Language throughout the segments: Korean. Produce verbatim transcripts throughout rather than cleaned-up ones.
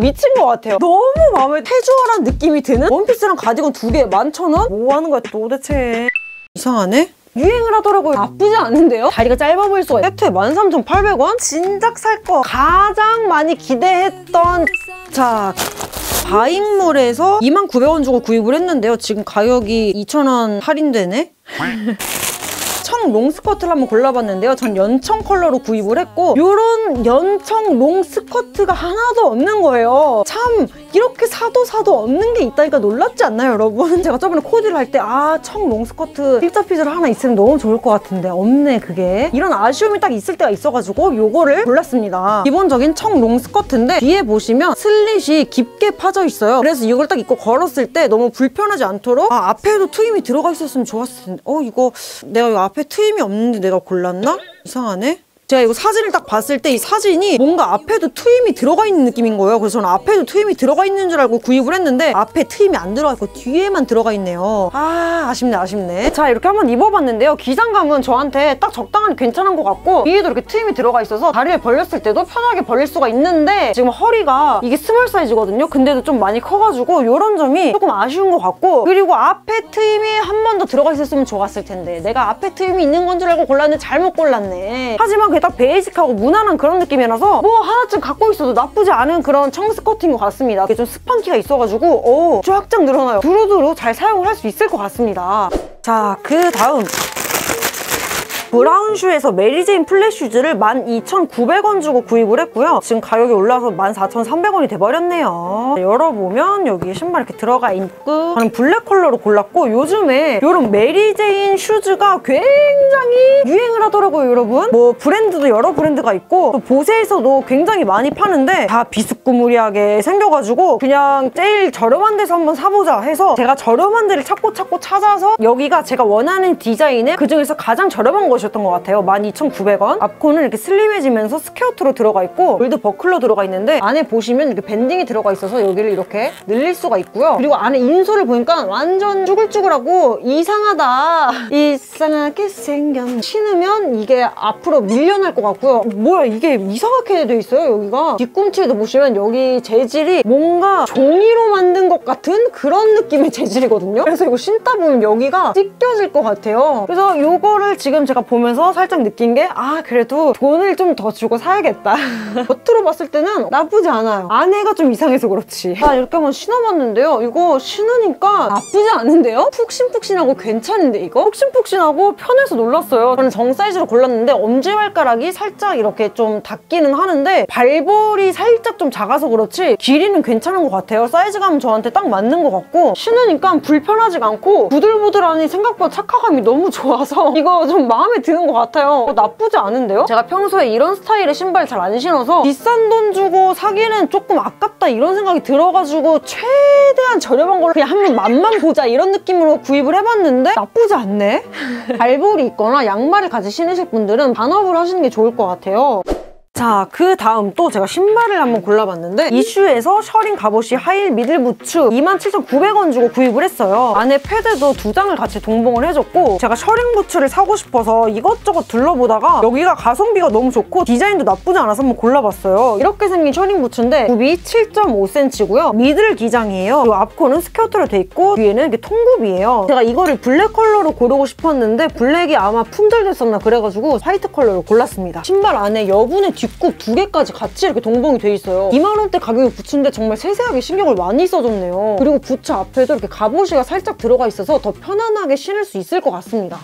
미친 것 같아요. 너무 마음에 캐주얼한 느낌이 드는 원피스랑 가디건 두 개 만 천 원? 뭐 하는 거야 도대체. 이상하네? 유행을 하더라고요. 나쁘지 않은데요? 다리가 짧아 보일 수가 있어요. 세트에 만 삼천 팔백 원? 진작 살 거 가장 많이 기대했던 자 바인몰에서 이만 구백 원 주고 구입을 했는데요. 지금 가격이 이천 원 할인되네? 청 롱스커트를 한번 골라봤는데요. 전 연청 컬러로 구입을 했고 요런 연청 롱스커트가 하나도 없는 거예요. 참 이렇게 사도 사도 없는 게 있다니까 놀랍지 않나요 여러분? 제가 저번에 코디를 할 때 아 청 롱스커트 필자필자로 하나 있으면 너무 좋을 것 같은데 없네 그게. 이런 아쉬움이 딱 있을 때가 있어가지고 요거를 골랐습니다. 기본적인 청 롱스커트인데 뒤에 보시면 슬릿이 깊게 파져 있어요. 그래서 이걸 딱 입고 걸었을 때 너무 불편하지 않도록 아 앞에도 트임이 들어가 있었으면 좋았을 텐데 어 이거 내가 이거 앞에 트임이 없는데 내가 골랐나? 이상하네? 제가 이거 사진을 딱 봤을 때 이 사진이 뭔가 앞에도 트임이 들어가 있는 느낌인 거예요. 그래서 저는 앞에도 트임이 들어가 있는 줄 알고 구입을 했는데 앞에 트임이 안 들어가 있고 뒤에만 들어가 있네요. 아 아쉽네 아쉽네. 자 이렇게 한번 입어봤는데요. 기장감은 저한테 딱 적당한 괜찮은 것 같고 위에도 이렇게 트임이 들어가 있어서 다리를 벌렸을 때도 편하게 벌릴 수가 있는데 지금 허리가 이게 스몰 사이즈거든요. 근데도 좀 많이 커가지고 이런 점이 조금 아쉬운 것 같고 그리고 앞에 트임이 한 번 더 들어가 있었으면 좋았을 텐데 내가 앞에 트임이 있는 건 줄 알고 골랐는데 잘못 골랐네. 하지만 딱 베이직하고 무난한 그런 느낌이라서 뭐 하나쯤 갖고 있어도 나쁘지 않은 그런 청 스커트인 것 같습니다. 이게 좀 스판키가 있어가지고 오, 쫙쫙 늘어나요. 두루두루 잘 사용을 할 수 있을 것 같습니다. 자, 그 다음 브라운 슈에서 메리제인 플랫 슈즈를 만 이천 구백 원 주고 구입을 했고요. 지금 가격이 올라서 만 사천 삼백 원이 돼버렸네요. 열어보면 여기 신발 이렇게 들어가 있고 저는 블랙 컬러로 골랐고 요즘에 이런 메리제인 슈즈가 굉장히 유행을 하더라고요 여러분. 뭐 브랜드도 여러 브랜드가 있고 또 보세에서도 굉장히 많이 파는데 다 비스꾸무리하게 생겨가지고 그냥 제일 저렴한 데서 한번 사보자 해서 제가 저렴한 데를 찾고 찾고 찾아서 여기가 제가 원하는 디자인의 그중에서 가장 저렴한 거 셨던 것 같아요. 만 이천 구백 원. 앞코는 이렇게 슬림해지면서 스퀘어트로 들어가 있고 볼드 버클로 들어가 있는데 안에 보시면 이렇게 밴딩이 들어가 있어서 여기를 이렇게 늘릴 수가 있고요. 그리고 안에 인솔을 보니까 완전 쭈글쭈글하고 이상하다. 이상하게 생겼. 신으면 이게 앞으로 밀려날 것 같고요. 뭐야 이게 이상하게 돼 있어요 여기가. 뒤꿈치에도 보시면 여기 재질이 뭔가 종이로 만든 것 같은 그런 느낌의 재질이거든요. 그래서 이거 신다 보면 여기가 찢겨질 것 같아요. 그래서 이거를 지금 제가 보면서 살짝 느낀 게 아 그래도 돈을 좀 더 주고 사야겠다. 겉으로 봤을 때는 나쁘지 않아요. 안에가 좀 이상해서 그렇지. 아 이렇게 한번 신어봤는데요. 이거 신으니까 나쁘지 않은데요? 푹신푹신하고 괜찮은데 이거? 푹신푹신하고 편해서 놀랐어요. 저는 정 사이즈로 골랐는데 엄지발가락이 살짝 이렇게 좀 닿기는 하는데 발볼이 살짝 좀 작아서 그렇지 길이는 괜찮은 것 같아요. 사이즈감은 저한테 딱 맞는 것 같고 신으니까 불편하지가 않고 부들부들하니 생각보다 착화감이 너무 좋아서 이거 좀 마음에 드는 것 같아요. 어, 나쁘지 않은데요? 제가 평소에 이런 스타일의 신발 잘 안 신어서 비싼 돈 주고 사기는 조금 아깝다 이런 생각이 들어가지고 최대한 저렴한 걸로 그냥 한번 맛만 보자 이런 느낌으로 구입을 해봤는데 나쁘지 않네? 발볼이 있거나 양말을 같이 신으실 분들은 반업을 하시는 게 좋을 것 같아요. 자, 그 다음 또 제가 신발을 한번 골라봤는데 이슈에서 셔링 갑옷이 하일 미들 부츠 이만 칠천 구백 원 주고 구입을 했어요. 안에 패드도 두 장을 같이 동봉을 해줬고 제가 셔링 부츠를 사고 싶어서 이것저것 둘러보다가 여기가 가성비가 너무 좋고 디자인도 나쁘지 않아서 한번 골라봤어요. 이렇게 생긴 셔링 부츠인데 굽이 칠 점 오 센티미터고요. 미들 기장이에요. 이 앞코는 스커트로 돼 있고 뒤에는 이렇게 통굽이에요. 제가 이거를 블랙 컬러로 고르고 싶었는데 블랙이 아마 품절됐었나 그래가지고 화이트 컬러로 골랐습니다. 신발 안에 여분의 뒤 입국 두 개까지 같이 이렇게 동봉이 돼 있어요. 이만 원대 가격의 부츠인데 정말 세세하게 신경을 많이 써줬네요. 그리고 부츠 앞에도 이렇게 갑옷이가 살짝 들어가 있어서 더 편안하게 신을 수 있을 것 같습니다.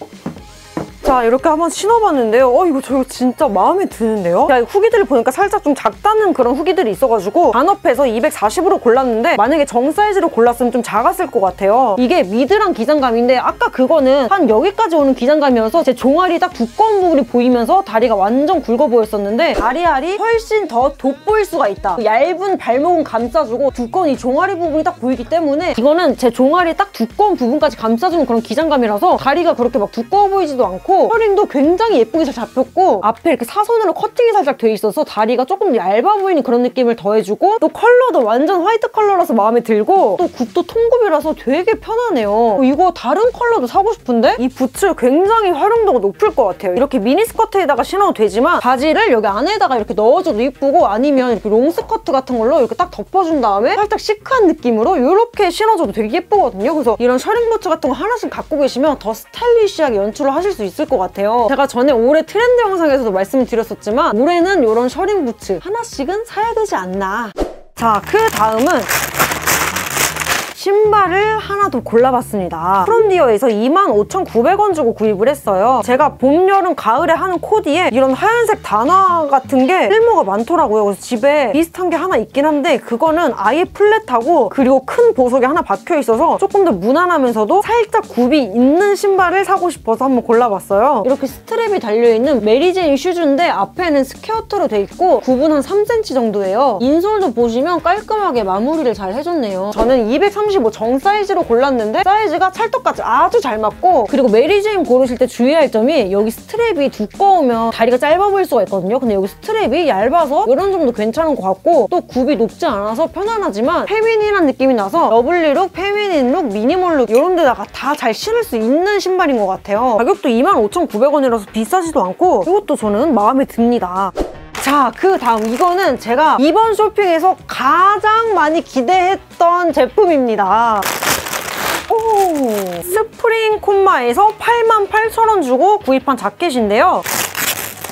자 이렇게 한번 신어봤는데요. 어 이거 저 이거 진짜 마음에 드는데요? 야, 후기들을 보니까 살짝 좀 작다는 그런 후기들이 있어가지고 반업해서 이백사십으로 골랐는데 만약에 정 사이즈로 골랐으면 좀 작았을 것 같아요. 이게 미드랑 기장감인데 아까 그거는 한 여기까지 오는 기장감이어서 제 종아리 딱 두꺼운 부분이 보이면서 다리가 완전 굵어 보였었는데 다리알이 훨씬 더 돋보일 수가 있다. 얇은 발목은 감싸주고 두꺼운 이 종아리 부분이 딱 보이기 때문에 이거는 제 종아리 딱 두꺼운 부분까지 감싸주는 그런 기장감이라서 다리가 그렇게 막 두꺼워 보이지도 않고 잡혔고 허링도 굉장히 예쁘게 잘 잡혔고 앞에 이렇게 사선으로 커팅이 살짝 돼 있어서 다리가 조금 얇아 보이는 그런 느낌을 더해주고 또 컬러도 완전 화이트 컬러라서 마음에 들고 또 굽도 통굽이라서 되게 편하네요. 이거 다른 컬러도 사고 싶은데 이 부츠 굉장히 활용도가 높을 것 같아요. 이렇게 미니스커트에다가 신어도 되지만 바지를 여기 안에다가 이렇게 넣어줘도 이쁘고 아니면 이렇게 롱스커트 같은 걸로 이렇게 딱 덮어준 다음에 살짝 시크한 느낌으로 이렇게 신어줘도 되게 예쁘거든요. 그래서 이런 셔링 부츠 같은 거 하나씩 갖고 계시면 더 스타일리시하게 연출을 하실 수 있을 것 같아요. 제가 전에 올해 트렌드 영상에서도 말씀을 드렸었지만 올해는 이런 셔링 부츠 하나씩은 사야 되지 않나. 자, 그 다음은 신발을 하나 더 골라봤습니다. 프롬디어에서 이만 오천구백 원 주고 구입을 했어요. 제가 봄, 여름, 가을에 하는 코디에 이런 하얀색 단화 같은 게 쓸모가 많더라고요. 그래서 집에 비슷한 게 하나 있긴 한데 그거는 아예 플랫하고 그리고 큰 보석이 하나 박혀있어서 조금 더 무난하면서도 살짝 굽이 있는 신발을 사고 싶어서 한번 골라봤어요. 이렇게 스트랩이 달려있는 메리제인 슈즈인데 앞에는 스퀘어트로 돼 있고 굽은 한 삼 센티미터 정도예요. 인솔도 보시면 깔끔하게 마무리를 잘 해줬네요. 저는 이백삼십 뭐 정 사이즈로 골랐는데 사이즈가 찰떡같이 아주 잘 맞고 그리고 메리제인 고르실 때 주의할 점이 여기 스트랩이 두꺼우면 다리가 짧아 보일 수가 있거든요. 근데 여기 스트랩이 얇아서 이런 정도 괜찮은 것 같고 또 굽이 높지 않아서 편안하지만 페미닌한 느낌이 나서 러블리룩, 페미닌룩, 미니멀룩 이런 데다가 다 잘 신을 수 있는 신발인 것 같아요. 가격도 이만 오천구백 원이라서 비싸지도 않고 이것도 저는 마음에 듭니다. 자, 그 다음 이거는 제가 이번 쇼핑에서 가장 많이 기대했던 제품입니다. 오, 스프링 콤마에서 팔만 팔천 원 주고 구입한 자켓인데요.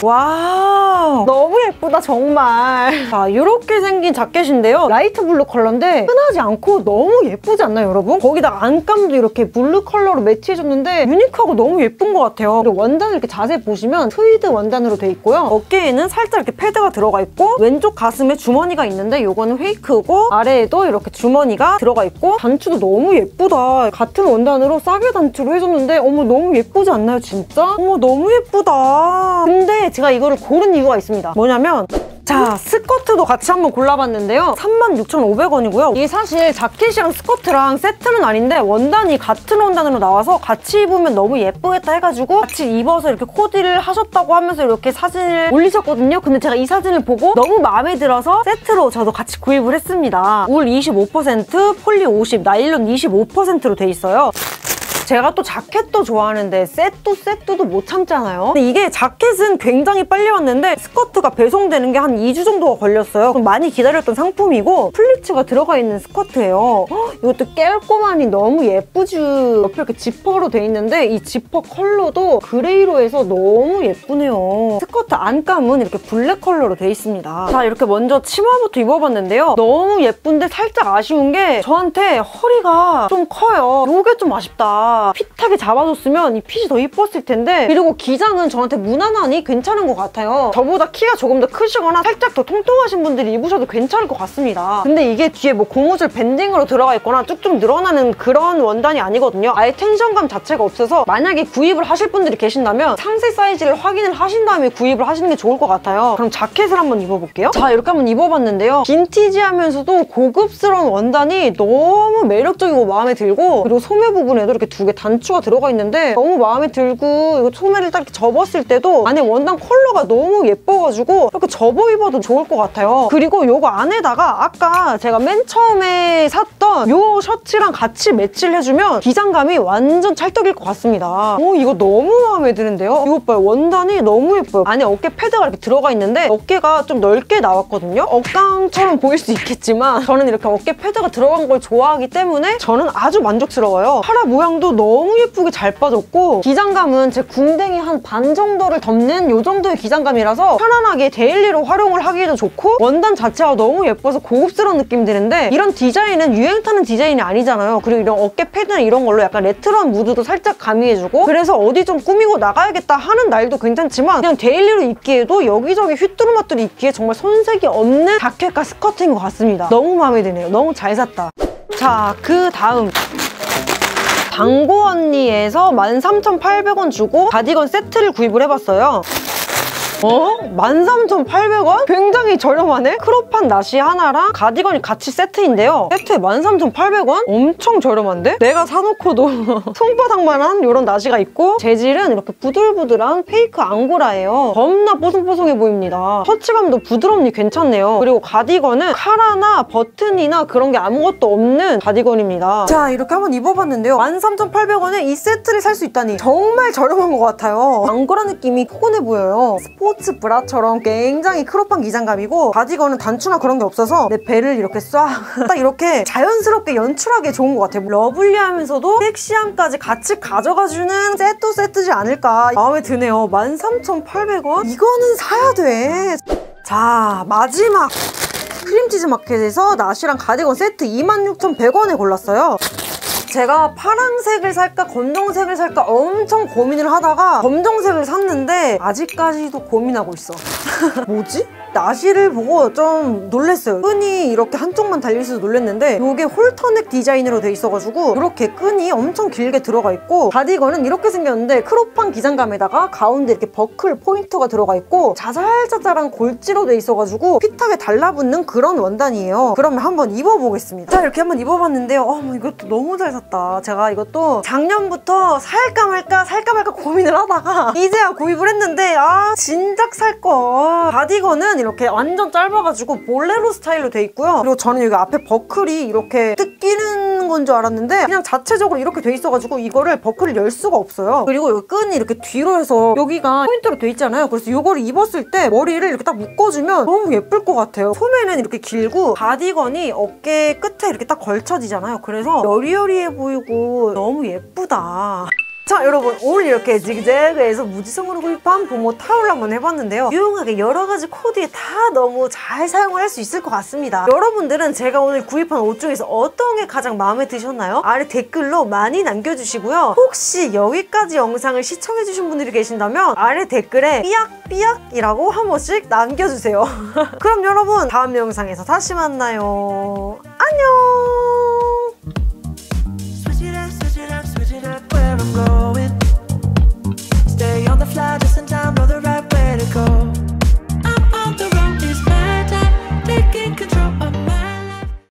와우, 너무 예쁘다 정말. 자, 이렇게 생긴 자켓인데요. 라이트 블루 컬러인데 흔하지 않고 너무 예쁘지 않나요 여러분? 거기다가 안감도 이렇게 블루 컬러로 매치해줬는데 유니크하고 너무 예쁜 것 같아요. 그리고 원단을 이렇게 자세히 보시면 트위드 원단으로 돼 있고요. 어깨에는 살짝 이렇게 패드가 들어가 있고 왼쪽 가슴에 주머니가 있는데 이거는 페이크고 아래에도 이렇게 주머니가 들어가 있고 단추도 너무 예쁘다. 같은 원단으로 싸게 단추로 해줬는데 어머 너무 예쁘지 않나요 진짜? 어머 너무 예쁘다. 근데 제가 이거를 고른 이유가 있습니다. 뭐냐면 자, 스커트도 같이 한번 골라봤는데요. 삼만 육천오백 원이고요. 이게 사실 자켓이랑 스커트랑 세트는 아닌데 원단이 같은 원단으로 나와서 같이 입으면 너무 예쁘겠다 해가지고 같이 입어서 이렇게 코디를 하셨다고 하면서 이렇게 사진을 올리셨거든요. 근데 제가 이 사진을 보고 너무 마음에 들어서 세트로 저도 같이 구입을 했습니다. 울 이십오 퍼센트, 폴리 오십, 나일론 이십오 퍼센트로 돼 있어요. 제가 또 자켓도 좋아하는데 세트 세트도 못 참잖아요. 근데 이게 자켓은 굉장히 빨리 왔는데 스커트가 배송되는 게 한 이 주 정도가 걸렸어요. 많이 기다렸던 상품이고 플리츠가 들어가 있는 스커트예요. 헉, 이것도 깔끔하니 너무 예쁘지. 옆에 이렇게 지퍼로 돼 있는데 이 지퍼 컬러도 그레이로 해서 너무 예쁘네요. 스커트 안감은 이렇게 블랙 컬러로 돼 있습니다. 자, 이렇게 먼저 치마부터 입어봤는데요. 너무 예쁜데 살짝 아쉬운 게 저한테 허리가 좀 커요. 이게 좀 아쉽다. 핏하게 잡아줬으면 이 핏이 더 예뻤을 텐데 그리고 기장은 저한테 무난하니 괜찮은 것 같아요. 저보다 키가 조금 더 크시거나 살짝 더 통통하신 분들이 입으셔도 괜찮을 것 같습니다. 근데 이게 뒤에 뭐 고무줄 밴딩으로 들어가 있거나 쭉쭉 늘어나는 그런 원단이 아니거든요. 아예 텐션감 자체가 없어서 만약에 구입을 하실 분들이 계신다면 상세 사이즈를 확인을 하신 다음에 구입을 하시는 게 좋을 것 같아요. 그럼 자켓을 한번 입어볼게요. 자, 이렇게 한번 입어봤는데요. 빈티지하면서도 고급스러운 원단이 너무 매력적이고 마음에 들고 그리고 소매 부분에도 이렇게 두 개 단추가 들어가 있는데 너무 마음에 들고 이거 소매를 딱 이렇게 접었을 때도 안에 원단 컬러가 너무 예뻐가지고 이렇게 접어 입어도 좋을 것 같아요. 그리고 이거 안에다가 아까 제가 맨 처음에 샀던 이 셔츠랑 같이 매치를 해주면 기장감이 완전 찰떡일 것 같습니다. 오, 이거 너무 마음에 드는데요? 이거 봐요. 원단이 너무 예뻐요. 안에 어깨 패드가 이렇게 들어가 있는데 어깨가 좀 넓게 나왔거든요? 억강처럼 보일 수 있겠지만 저는 이렇게 어깨 패드가 들어간 걸 좋아하기 때문에 저는 아주 만족스러워요. 파라 모양도 너무 예쁘게 잘 빠졌고 기장감은 제 궁뎅이 한 반 정도를 덮는 이 정도의 기장감이라서 편안하게 데일리로 활용을 하기에도 좋고 원단 자체가 너무 예뻐서 고급스러운 느낌이 드는데 이런 디자인은 유행 타는 디자인이 아니잖아요. 그리고 이런 어깨 패드나 이런 걸로 약간 레트로한 무드도 살짝 가미해주고 그래서 어디 좀 꾸미고 나가야겠다 하는 날도 괜찮지만 그냥 데일리로 입기에도 여기저기 휘뚜루마뚜루 입기에 정말 손색이 없는 자켓과 스커트인 것 같습니다. 너무 마음에 드네요. 너무 잘 샀다. 자, 그 다음 방고언니에서 만 삼천팔백 원 주고 가디건 세트를 구입을 해봤어요. 어? 만 삼천팔백 원? 굉장히 저렴하네? 크롭한 나시 하나랑 가디건이 같이 세트인데요. 세트에 만 삼천팔백 원? 엄청 저렴한데? 내가 사놓고도 손바닥만한 이런 나시가 있고, 재질은 이렇게 부들부들한 페이크 앙고라예요. 겁나 뽀송뽀송해 보입니다. 터치감도 부드럽니 괜찮네요. 그리고 가디건은 카라나 버튼이나 그런 게 아무것도 없는 가디건입니다. 자, 이렇게 한번 입어봤는데요. 만 삼천팔백 원에 이 세트를 살 수 있다니 정말 저렴한 것 같아요. 앙고라 느낌이 포근해 보여요. 스포츠 브라처럼 굉장히 크롭한 기장감이고, 가디건은 단추나 그런 게 없어서 내 배를 이렇게 쏴 딱 이렇게 자연스럽게 연출하기 좋은 것 같아요. 러블리하면서도 섹시함까지 같이 가져가주는 세트 세트지 않을까 마음에 드네요. 만 삼천팔백 원? 이거는 사야 돼. 자, 마지막! 크림치즈 마켓에서 나시랑 가디건 세트 이만 육천백 원에 골랐어요. 제가 파란색을 살까 검정색을 살까 엄청 고민을 하다가 검정색을 샀는데 아직까지도 고민하고 있어. 뭐지? 나시를 보고 좀 놀랬어요. 끈이 이렇게 한쪽만 달려있어서 놀랬는데, 이게 홀터넥 디자인으로 돼 있어가지고 이렇게 끈이 엄청 길게 들어가 있고, 가디건은 이렇게 생겼는데 크롭한 기장감에다가 가운데 이렇게 버클 포인트가 들어가 있고, 자잘자잘한 골지로 돼 있어가지고 핏하게 달라붙는 그런 원단이에요. 그러면 한번 입어보겠습니다. 자, 이렇게 한번 입어봤는데요. 어머, 이것도 너무 잘 샀다. 제가 이것도 작년부터 살까 말까 살까 말까 고민을 하다가 이제야 구입을 했는데, 아, 진작 살걸. 가디건은 이렇게 완전 짧아가지고 볼레로 스타일로 돼 있고요. 그리고 저는 여기 앞에 버클이 이렇게 뜯기는 건 줄 알았는데 그냥 자체적으로 이렇게 돼 있어가지고 이거를 버클을 열 수가 없어요. 그리고 여기 끈이 이렇게 뒤로 해서 여기가 포인트로 돼 있잖아요. 그래서 이거를 입었을 때 머리를 이렇게 딱 묶어주면 너무 예쁠 것 같아요. 소매는 이렇게 길고 가디건이 어깨 끝에 이렇게 딱 걸쳐지잖아요. 그래서 여리여리해 보이고 너무 예쁘다. 자, 여러분, 오늘 이렇게 지그재그에서 무지성으로 구입한 봄옷 타올 한번 해봤는데요. 유용하게 여러가지 코디에 다 너무 잘 사용을 할 수 있을 것 같습니다. 여러분들은 제가 오늘 구입한 옷 중에서 어떤 게 가장 마음에 드셨나요? 아래 댓글로 많이 남겨주시고요. 혹시 여기까지 영상을 시청해주신 분들이 계신다면 아래 댓글에 삐약삐약이라고 한 번씩 남겨주세요. 그럼 여러분, 다음 영상에서 다시 만나요. 안녕! I'm going, stay on the fly just in time, know the right way to go.